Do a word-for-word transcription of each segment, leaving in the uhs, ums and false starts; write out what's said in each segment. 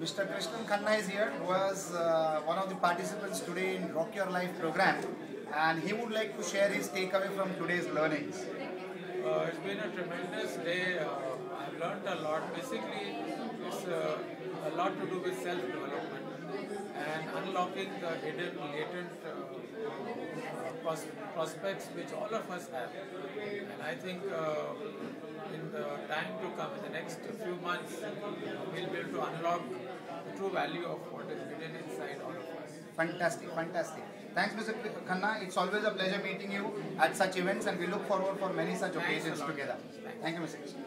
Mister Krishnan Kannai is here, who was uh, one of the participants today in Rock Your Life program, and he would like to share his takeaway from today's learnings. Uh, it's been a tremendous day. Uh, I've learned a lot. Basically, it's uh, a lot to do with self-development and unlocking the hidden, latent uh, pros prospects which all of us have. And I think uh, in the time to come, in the next few months, we'll be able to unlock the true value of what is hidden inside all of us. Fantastic, fantastic. Thanks, Mister Khanna. It's always a pleasure meeting you at such events, and we look forward for many such Thanks occasions together. Thanks. Thank you, Mister Krishnan.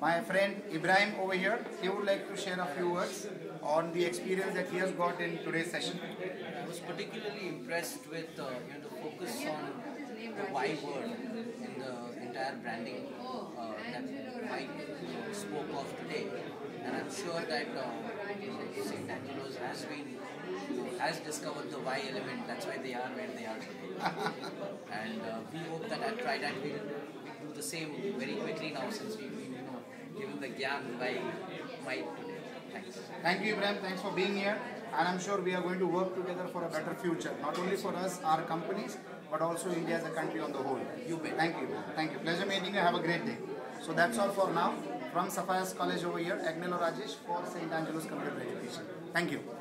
My friend Ibrahim over here, he would like to share a few words on the experience that he has got in today's session. I was particularly impressed with uh, you know, the focus on the why word in the entire branding uh, that Mike spoke of today, and I'm sure that uh, Saint Angelo's has been has discovered the why element. That's why they are where they are today. And uh, we hope that at Pride and we'll do the same very quickly now, since we've been, you know, given the gap by Mike today. Thanks. Thank you, Ibrahim. Thanks for being here. And I'm sure we are going to work together for a better future, not only for us, our companies, but also India as a country on the whole. You bet. Thank you. Thank you. Pleasure meeting you. Have a great day. So that's all for now. From Sophia's College over here, Agnelorajesh for Saint Angelo's Computer Education. Thank you.